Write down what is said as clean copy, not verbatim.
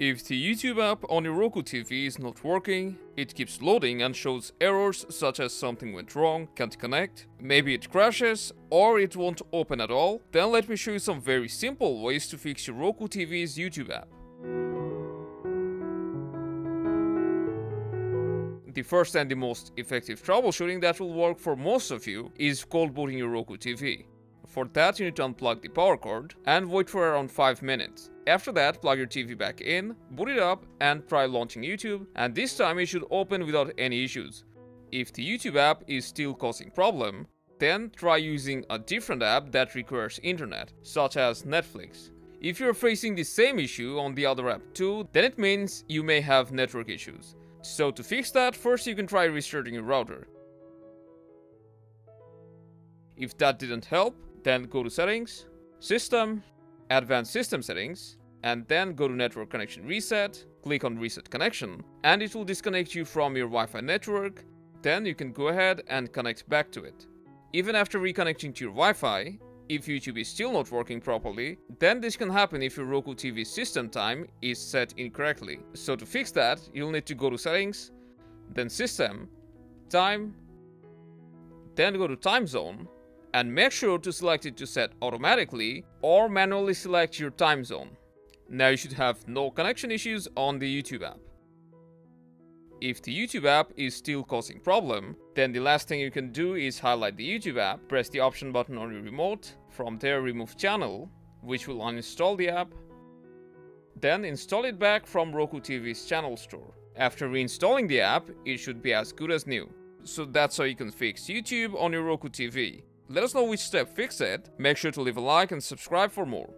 If the YouTube app on your Roku TV is not working, it keeps loading and shows errors such as something went wrong, can't connect, maybe it crashes, or it won't open at all, then let me show you some very simple ways to fix your Roku TV's YouTube app. The first and the most effective troubleshooting that will work for most of you is cold booting your Roku TV. For that, you need to unplug the power cord and wait for around 5 minutes. After that, plug your TV back in, boot it up and try launching YouTube, and this time it should open without any issues. If the YouTube app is still causing problem, then try using a different app that requires internet, such as Netflix. If you're facing the same issue on the other app too, then it means you may have network issues. So to fix that, first you can try restarting your router. If that didn't help, then go to Settings, System, Advanced System Settings, and then go to Network Connection Reset, click on Reset Connection, and it will disconnect you from your Wi-Fi network. Then you can go ahead and connect back to it. Even after reconnecting to your Wi-Fi, if YouTube is still not working properly, then this can happen if your Roku TV system time is set incorrectly. So to fix that, you'll need to go to Settings, then System, Time, then go to Time Zone, and make sure to select it to set automatically or manually select your time zone. Now you should have no connection issues on the YouTube app. If the YouTube app is still causing problem, then the last thing you can do is highlight the YouTube app, press the option button on your remote, from there remove channel, which will uninstall the app, then install it back from Roku TV's channel store. After reinstalling the app, it should be as good as new. So that's how you can fix YouTube on your Roku TV. Let us know which step fixed it. Make sure to leave a like and subscribe for more.